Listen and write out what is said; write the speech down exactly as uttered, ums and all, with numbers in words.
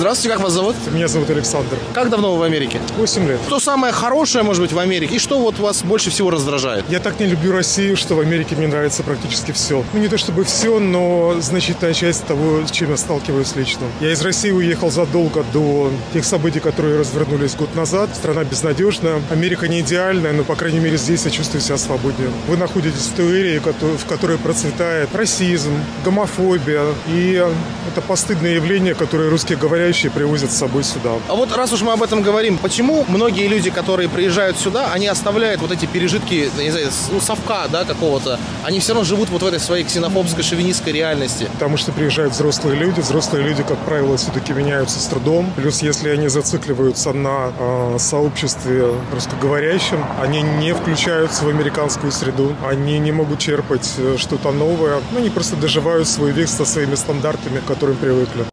Здравствуйте, как вас зовут? Меня зовут Александр. Как давно вы в Америке? восемь лет. Что самое хорошее, может быть, в Америке? И что вот вас больше всего раздражает? Я так не люблю Россию, что в Америке мне нравится практически все. Ну, не то чтобы все, но значительная часть того, с чем я сталкиваюсь лично. Я из России уехал задолго до тех событий, которые развернулись год назад. Страна безнадежная. Америка не идеальная, но, по крайней мере, здесь я чувствую себя свободнее. Вы находитесь в той эре, в которой процветает расизм, гомофобия. И это постыдное явление, которое русские говорящие привозят с собой сюда. А вот раз уж мы об этом говорим, почему многие люди, которые приезжают сюда, они оставляют вот эти пережитки, не знаю, ну, совка, да, какого-то, они все равно живут вот в этой своей ксенофобской, шовинистской реальности? Потому что приезжают взрослые люди. Взрослые люди, как правило, все-таки меняются с трудом. Плюс, если они зацикливаются на э, сообществе русскоговорящем, они не включаются в американскую среду, они не могут черпать что-то новое, ну, они просто доживают свой век со своими стандартами, к которым привыкли.